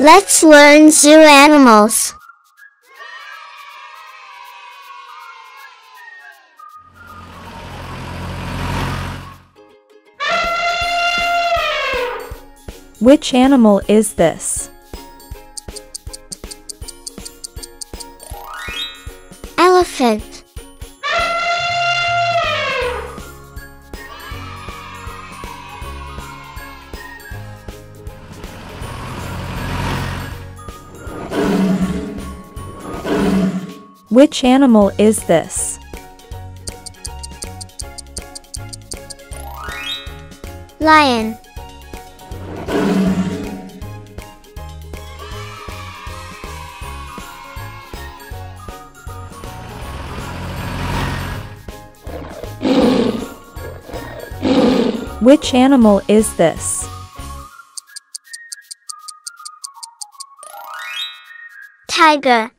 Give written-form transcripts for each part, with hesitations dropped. Let's learn zoo animals. Which animal is this? Elephant. Which animal is this? Lion. Which animal is this? Tiger.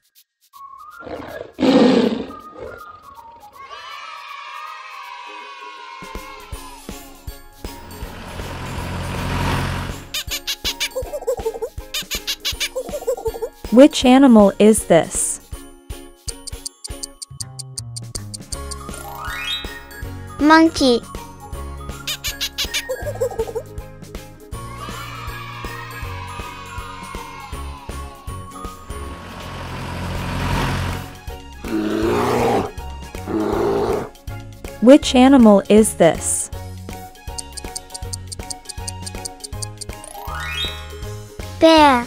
Which animal is this? Monkey. Which animal is this? Bear.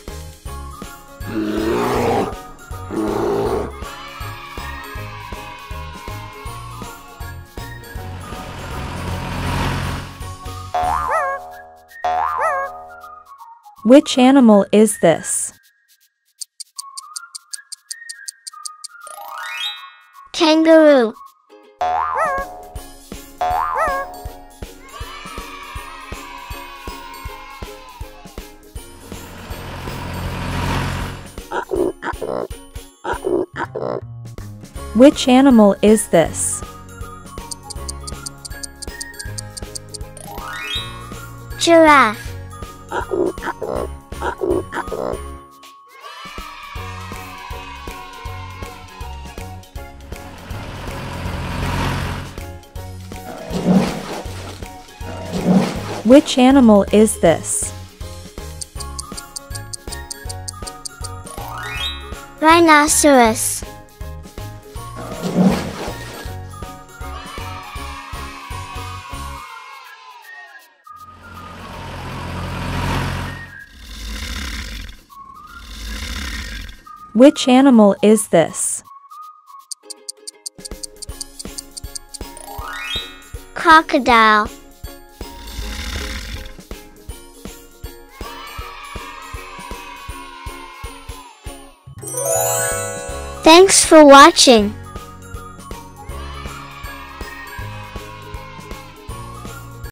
Which animal is this? Kangaroo. Which animal is this? Giraffe. Which animal is this? Rhinoceros. Which animal is this? Crocodile. Thanks for watching.